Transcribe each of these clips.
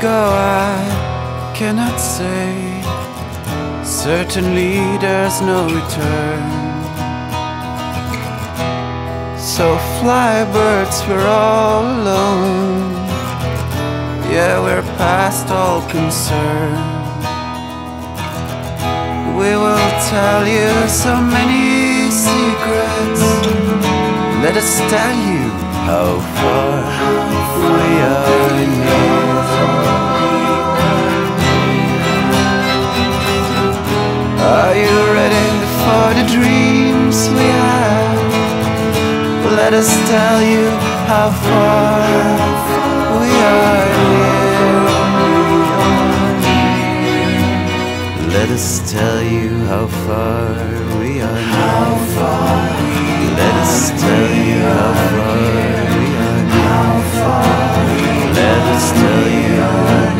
go I cannot say. Certainly there's no return. So fly birds, we're all alone. Yeah, we're past all concern. We will tell you so many secrets. Let us tell you how far we are near. Are you ready for the dreams we have? Let us tell you how far we are near. Let us tell you how far we are near. Let us tell you how far we are near. Let us tell you how far we are near.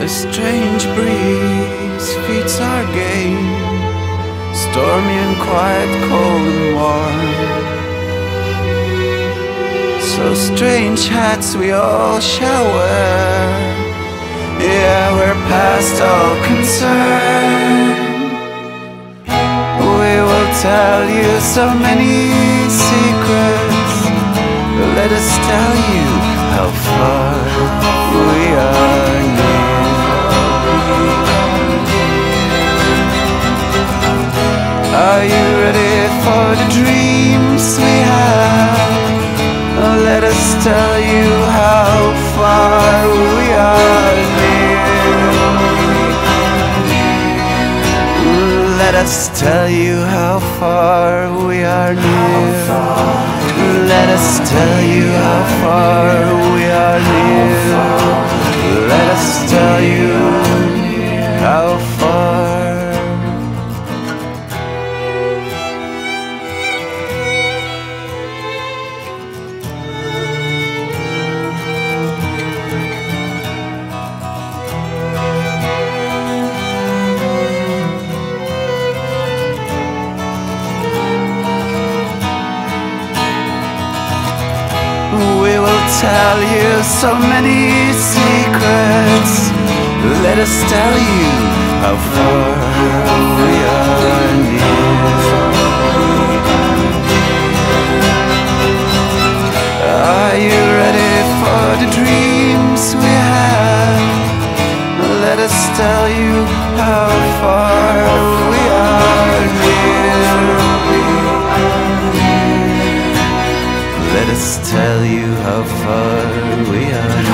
A strange breeze feeds our game, stormy and quiet, cold and warm. So strange hats we all shall wear. Yeah, we're past all concern. We will tell you so many secrets. Let us tell you how far we are near. Are you ready for the dreams we have? Let us tell you how far we are near. Let us tell you how far we are near. Let us tell you how far we are near. Let us tell you how far. Tell you so many secrets. Let us tell you how far we are near. Are you ready for the dreams we have? Let us tell you how far we are near. Let us tell you how far we are.